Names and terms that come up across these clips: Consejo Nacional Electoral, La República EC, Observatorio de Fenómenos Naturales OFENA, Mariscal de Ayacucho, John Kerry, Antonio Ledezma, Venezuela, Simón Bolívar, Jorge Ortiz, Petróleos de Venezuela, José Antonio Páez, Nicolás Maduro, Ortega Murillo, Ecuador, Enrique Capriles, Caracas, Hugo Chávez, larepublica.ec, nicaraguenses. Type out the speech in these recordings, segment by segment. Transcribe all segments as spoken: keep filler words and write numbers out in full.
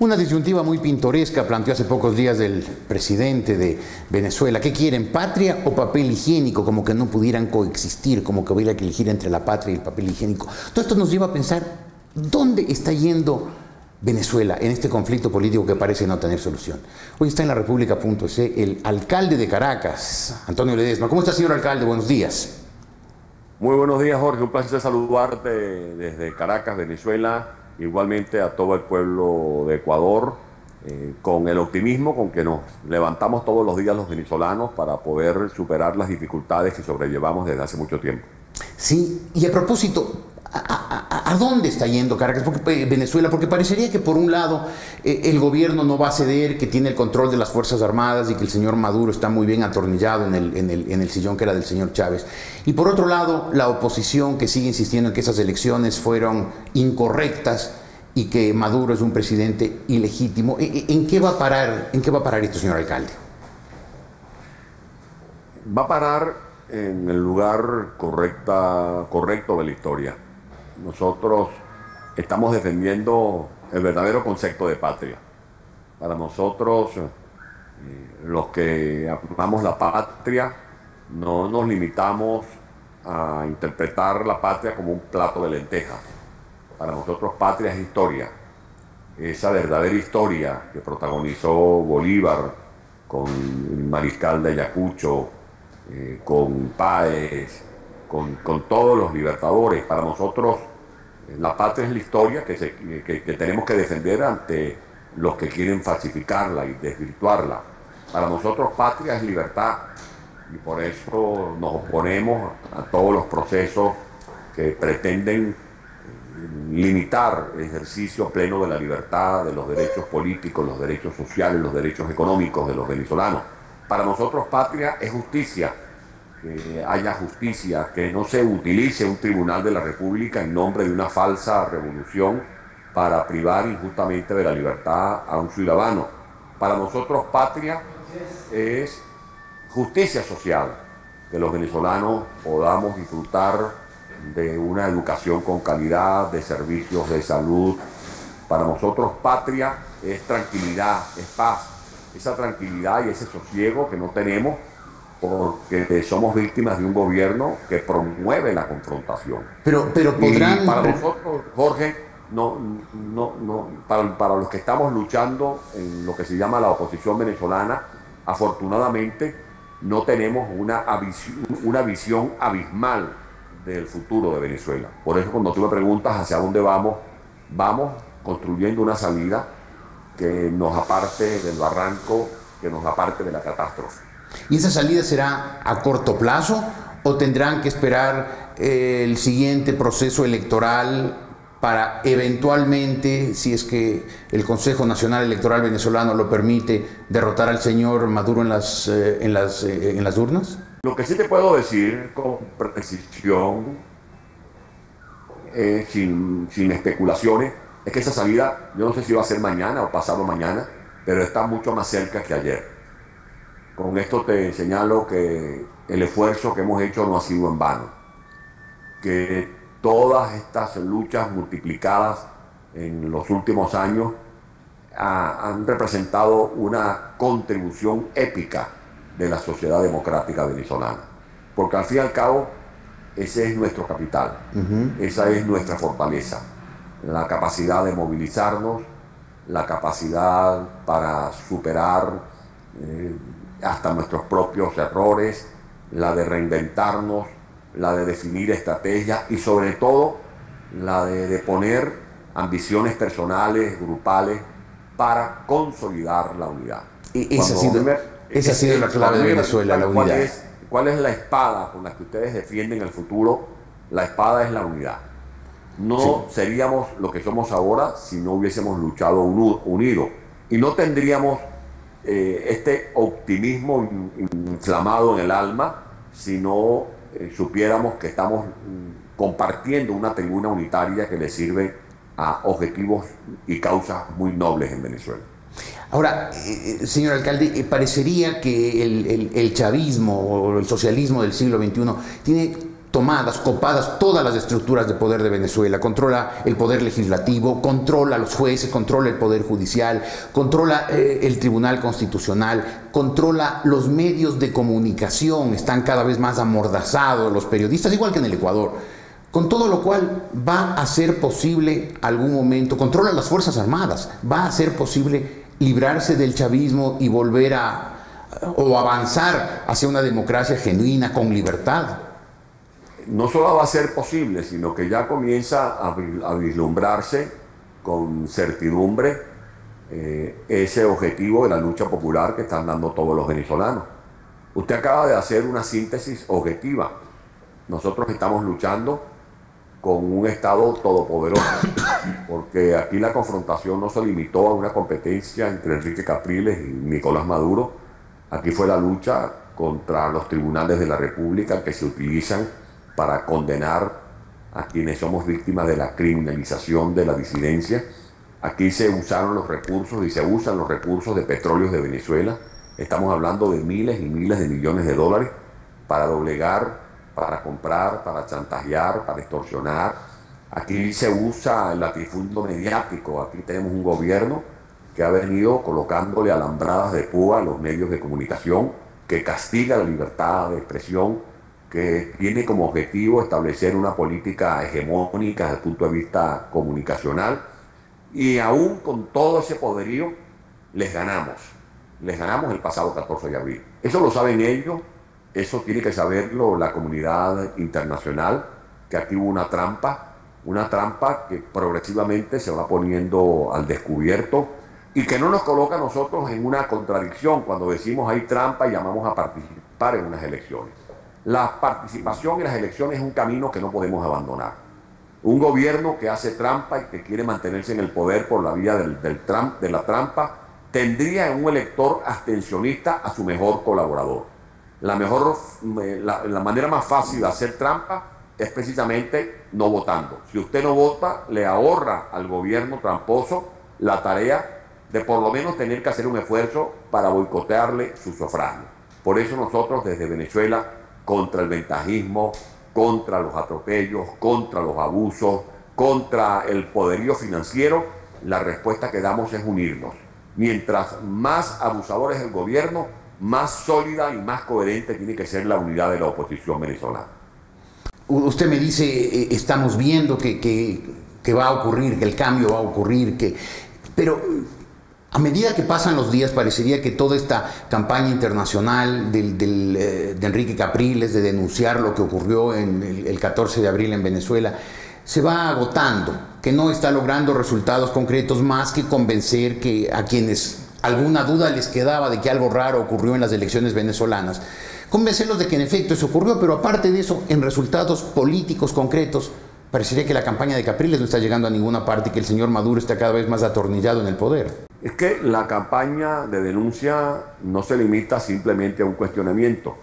Una disyuntiva muy pintoresca planteó hace pocos días el presidente de Venezuela. ¿Qué quieren, patria o papel higiénico? Como que no pudieran coexistir, como que hubiera que elegir entre la patria y el papel higiénico. Todo esto nos lleva a pensar, ¿dónde está yendo Venezuela en este conflicto político que parece no tener solución? Hoy está en la república punto e ce el alcalde de Caracas, Antonio Ledezma. ¿Cómo está, señor alcalde? Buenos días. Muy buenos días, Jorge. Un placer saludarte desde Caracas, Venezuela. Igualmente a todo el pueblo de Ecuador, eh, con el optimismo con que nos levantamos todos los días los venezolanos para poder superar las dificultades que sobrellevamos desde hace mucho tiempo. Sí, y a propósito, ¿a, a, a dónde está yendo Caracas? Porque, eh, Venezuela, porque parecería que por un lado eh, el gobierno no va a ceder, que tiene el control de las Fuerzas Armadas y que el señor Maduro está muy bien atornillado en el, en el, en el sillón que era del señor Chávez. Y por otro lado, la oposición, que sigue insistiendo en que esas elecciones fueron incorrectas y que Maduro es un presidente ilegítimo. ¿En, en qué va a parar, en qué va a parar esto, señor alcalde? Va a parar en el lugar correcta, correcto de la historia. Nosotros estamos defendiendo el verdadero concepto de patria. Para nosotros, eh, los que amamos la patria, no nos limitamos a interpretar la patria como un plato de lentejas. Para nosotros, patria es historia. Esa verdadera historia que protagonizó Bolívar con el Mariscal de Ayacucho, Eh, con Páez, con, con todos los libertadores. Para nosotros, la patria es la historia que, se, que, que tenemos que defender ante los que quieren falsificarla y desvirtuarla. Para nosotros, patria es libertad, y por eso nos oponemos a todos los procesos que pretenden limitar el ejercicio pleno de la libertad, de los derechos políticos, los derechos sociales, los derechos económicos de los venezolanos. Para nosotros, patria es justicia, que haya justicia, que no se utilice un tribunal de la República en nombre de una falsa revolución para privar injustamente de la libertad a un ciudadano. Para nosotros, patria es justicia social, que los venezolanos podamos disfrutar de una educación con calidad, de servicios de salud. Para nosotros, patria es tranquilidad, es paz. Esa tranquilidad y ese sosiego que no tenemos porque somos víctimas de un gobierno que promueve la confrontación. Pero, pero podrán... Y para nosotros, Jorge, no, no, no, para, para los que estamos luchando en lo que se llama la oposición venezolana, afortunadamente no tenemos una, una visión abismal del futuro de Venezuela. Por eso, cuando tú me preguntas hacia dónde vamos, vamos construyendo una salida que nos aparte del barranco, que nos aparte de la catástrofe. ¿Y esa salida será a corto plazo o tendrán que esperar eh, el siguiente proceso electoral para eventualmente, si es que el Consejo Nacional Electoral venezolano lo permite, derrotar al señor Maduro en las, eh, en las, eh, en las urnas? Lo que sí te puedo decir con precisión, eh, sin, sin especulaciones, es que esa salida, yo no sé si va a ser mañana o pasado mañana, pero está mucho más cerca que ayer. Con esto te señalo que el esfuerzo que hemos hecho no ha sido en vano. Que todas estas luchas multiplicadas en los últimos años ha, han representado una contribución épica de la sociedad democrática venezolana. Porque al fin y al cabo, ese es nuestro capital, uh-huh. Esa es nuestra fortaleza. La capacidad de movilizarnos, la capacidad para superar eh, hasta nuestros propios errores, la de reinventarnos, la de definir estrategias y sobre todo la de, de poner ambiciones personales, grupales, para consolidar la unidad. Y esa ha sido, me, esa ha sido la clave de Venezuela, la unidad. ¿Cuál es, cuál es la espada con la que ustedes defienden el futuro? La espada es la unidad. No sí. seríamos lo que somos ahora si no hubiésemos luchado unidos. Y no tendríamos eh, este optimismo inflamado en el alma si no eh, supiéramos que estamos mm, compartiendo una tribuna unitaria que le sirve a objetivos y causas muy nobles en Venezuela. Ahora, eh, señor alcalde, eh, parecería que el, el, el chavismo o el socialismo del siglo veintiuno tiene tomadas, copadas todas las estructuras de poder de Venezuela. Controla el poder legislativo, controla los jueces, controla el poder judicial, controla eh, el Tribunal Constitucional, controla los medios de comunicación, están cada vez más amordazados los periodistas, igual que en el Ecuador. Con todo lo cual va a ser posible algún momento, controla las Fuerzas Armadas, va a ser posible librarse del chavismo y volver a, o avanzar hacia una democracia genuina, con libertad. No solo va a ser posible, sino que ya comienza a, a vislumbrarse con certidumbre eh, ese objetivo de la lucha popular que están dando todos los venezolanos. Usted acaba de hacer una síntesis objetiva. Nosotros estamos luchando con un Estado todopoderoso, porque aquí la confrontación no se limitó a una competencia entre Enrique Capriles y Nicolás Maduro. Aquí fue la lucha contra los tribunales de la República que se utilizan para condenar a quienes somos víctimas de la criminalización de la disidencia. Aquí se usaron los recursos y se usan los recursos de Petróleos de Venezuela. Estamos hablando de miles y miles de millones de dólares para doblegar, para comprar, para chantajear, para extorsionar. Aquí se usa el latifundio mediático. Aquí tenemos un gobierno que ha venido colocándole alambradas de púa a los medios de comunicación, que castiga la libertad de expresión, que tiene como objetivo establecer una política hegemónica desde el punto de vista comunicacional, y aún con todo ese poderío les ganamos. Les ganamos el pasado catorce de abril. Eso lo saben ellos, eso tiene que saberlo la comunidad internacional, que aquí hubo una trampa, una trampa que progresivamente se va poniendo al descubierto, y que no nos coloca a nosotros en una contradicción cuando decimos hay trampa y llamamos a participar en unas elecciones. La participación en las elecciones es un camino que no podemos abandonar. Un gobierno que hace trampa y que quiere mantenerse en el poder por la vía del, del Trump, de la trampa, tendría en un elector abstencionista a su mejor colaborador. La, mejor, la, la manera más fácil de hacer trampa es precisamente no votando. Si usted no vota, le ahorra al gobierno tramposo la tarea de por lo menos tener que hacer un esfuerzo para boicotearle su sufragio. Por eso nosotros desde Venezuela, contra el ventajismo, contra los atropellos, contra los abusos, contra el poderío financiero, la respuesta que damos es unirnos. Mientras más abusador es el gobierno, más sólida y más coherente tiene que ser la unidad de la oposición venezolana. Usted me dice, estamos viendo que, que, que va a ocurrir, que el cambio va a ocurrir, que... pero... a medida que pasan los días, parecería que toda esta campaña internacional del, del, de Enrique Capriles de denunciar lo que ocurrió en el, el catorce de abril en Venezuela se va agotando, que no está logrando resultados concretos más que convencer que a quienes alguna duda les quedaba de que algo raro ocurrió en las elecciones venezolanas, convencerlos de que en efecto eso ocurrió, pero aparte de eso, en resultados políticos concretos, parecería que la campaña de Capriles no está llegando a ninguna parte y que el señor Maduro está cada vez más atornillado en el poder. Es que la campaña de denuncia no se limita simplemente a un cuestionamiento.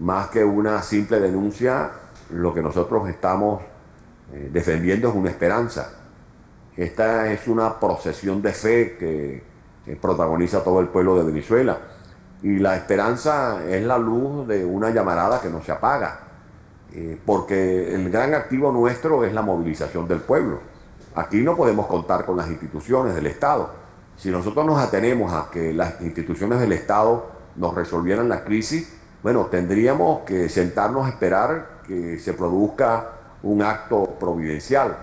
Más que una simple denuncia, lo que nosotros estamos eh, defendiendo es una esperanza. Esta es una procesión de fe que eh, protagoniza todo el pueblo de Venezuela. Y la esperanza es la luz de una llamarada que no se apaga. Eh, porque el gran activo nuestro es la movilización del pueblo. Aquí no podemos contar con las instituciones del Estado. Si nosotros nos atenemos a que las instituciones del Estado nos resolvieran la crisis, bueno, tendríamos que sentarnos a esperar que se produzca un acto providencial.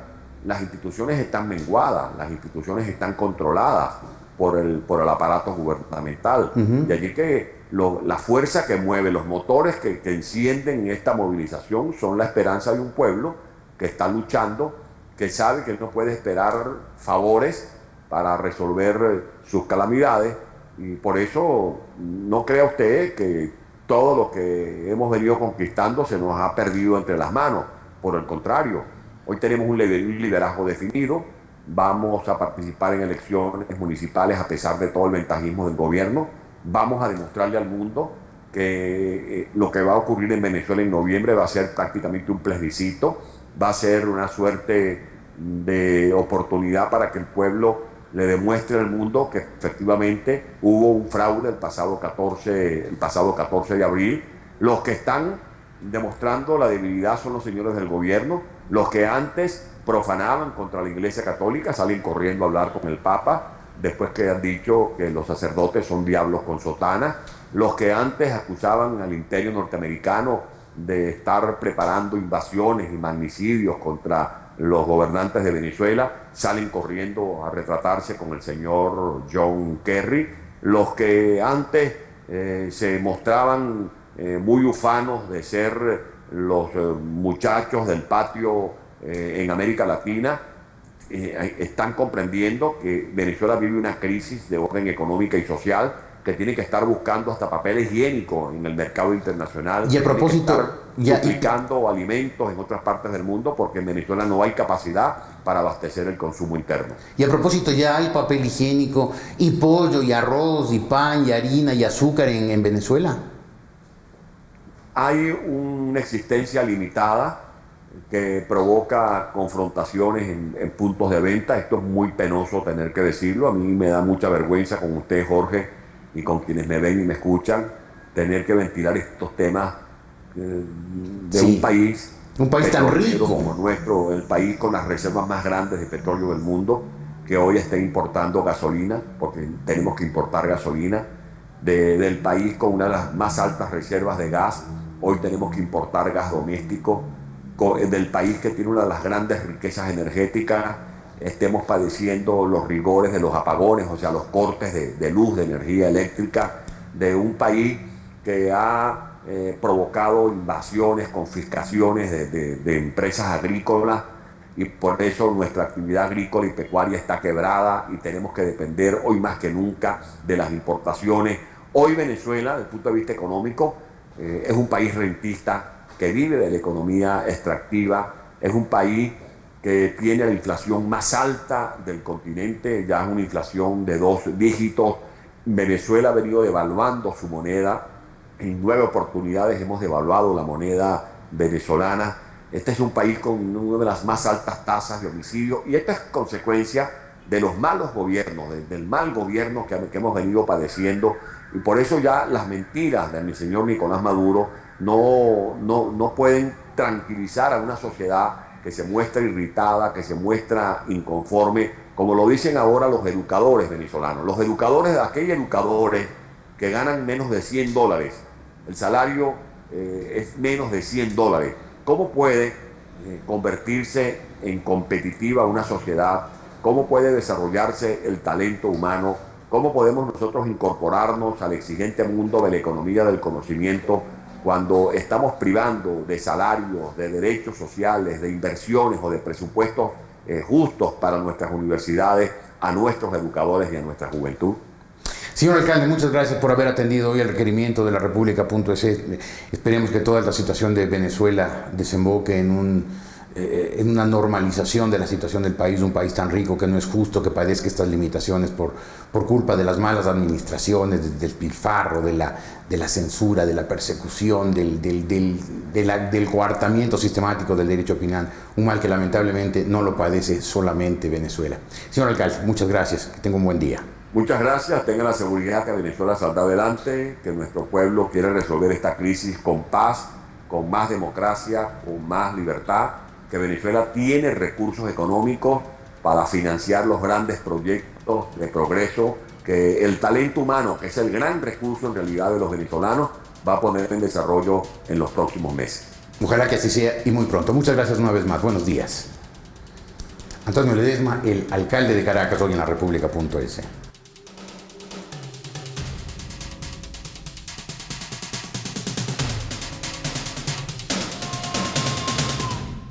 Las instituciones están menguadas, las instituciones están controladas por el, por el aparato gubernamental. Uh-huh. De allí que lo, la fuerza que mueve, los motores que, que encienden esta movilización son la esperanza de un pueblo que está luchando, que sabe que no puede esperar favores para resolver sus calamidades, y por eso no crea usted que todo lo que hemos venido conquistando se nos ha perdido entre las manos. Por el contrario, hoy tenemos un liderazgo definido, vamos a participar en elecciones municipales a pesar de todo el ventajismo del gobierno, vamos a demostrarle al mundo que lo que va a ocurrir en Venezuela en noviembre va a ser prácticamente un plebiscito, va a ser una suerte de oportunidad para que el pueblo le demuestre al mundo que efectivamente hubo un fraude el pasado catorce, el pasado catorce de abril. Los que están demostrando la debilidad son los señores del gobierno, los que antes profanaban contra la Iglesia Católica, salen corriendo a hablar con el Papa, después que han dicho que los sacerdotes son diablos con sotana, los que antes acusaban al imperio norteamericano de estar preparando invasiones y magnicidios contra los gobernantes de Venezuela, salen corriendo a retratarse con el señor John Kerry, los que antes eh, se mostraban eh, muy ufanos de ser los eh, muchachos del patio eh, en América Latina, eh, están comprendiendo que Venezuela vive una crisis de orden económica y social, que tiene que estar buscando hasta papel higiénico en el mercado internacional. Y a propósito, aplicando alimentos en otras partes del mundo, porque en Venezuela no hay capacidad para abastecer el consumo interno. Y a propósito, ya hay papel higiénico y pollo y arroz y pan y harina y azúcar en, en Venezuela. Hay una existencia limitada que provoca confrontaciones en, en puntos de venta. Esto es muy penoso tener que decirlo. A mí me da mucha vergüenza con usted, Jorge, y con quienes me ven y me escuchan, tener que ventilar estos temas eh, de sí, un país un país tan rico como nuestro, el país con las reservas más grandes de petróleo del mundo, que hoy está importando gasolina, porque tenemos que importar gasolina, de, del país con una de las más altas reservas de gas, hoy tenemos que importar gas doméstico, con, del país que tiene una de las grandes riquezas energéticas, estemos padeciendo los rigores de los apagones, o sea, los cortes de, de luz, de energía eléctrica, de un país que ha eh, provocado invasiones, confiscaciones de, de, de empresas agrícolas, y por eso nuestra actividad agrícola y pecuaria está quebrada y tenemos que depender hoy más que nunca de las importaciones. Hoy Venezuela, desde el punto de vista económico, eh, es un país rentista que vive de la economía extractiva, es un país que tiene la inflación más alta del continente, ya es una inflación de dos dígitos. Venezuela ha venido devaluando su moneda, en nueve oportunidades hemos devaluado la moneda venezolana. Este es un país con una de las más altas tasas de homicidio, y esta es consecuencia de los malos gobiernos, de, del mal gobierno que, que hemos venido padeciendo, y por eso ya las mentiras del señor Nicolás Maduro no, no, no pueden tranquilizar a una sociedad que se muestra irritada, que se muestra inconforme, como lo dicen ahora los educadores venezolanos. Los educadores, aquellos educadores que ganan menos de cien dólares, el salario eh, es menos de cien dólares. ¿Cómo puede eh, convertirse en competitiva una sociedad? ¿Cómo puede desarrollarse el talento humano? ¿Cómo podemos nosotros incorporarnos al exigente mundo de la economía del conocimiento cuando estamos privando de salarios, de derechos sociales, de inversiones o de presupuestos eh, justos para nuestras universidades, a nuestros educadores y a nuestra juventud? Señor alcalde, muchas gracias por haber atendido hoy el requerimiento de la república punto e c. Esperemos que toda esta situación de Venezuela desemboque en un, eh, en una normalización de la situación del país, un país tan rico que no es justo que padezca estas limitaciones por, por culpa de las malas administraciones, del pilfarro, de la... de la censura, de la persecución, del, del, del, de la, del coartamiento sistemático del derecho a opinar, un mal que lamentablemente no lo padece solamente Venezuela. Señor alcalde, muchas gracias, que tenga un buen día. Muchas gracias, tenga la seguridad que Venezuela saldrá adelante, que nuestro pueblo quiere resolver esta crisis con paz, con más democracia, con más libertad, que Venezuela tiene recursos económicos para financiar los grandes proyectos de progreso, que el talento humano, que es el gran recurso en realidad de los venezolanos, va a poner en desarrollo en los próximos meses. Ojalá que así sea y muy pronto. Muchas gracias una vez más. Buenos días. Antonio Ledezma, el alcalde de Caracas, hoy en la república punto e c.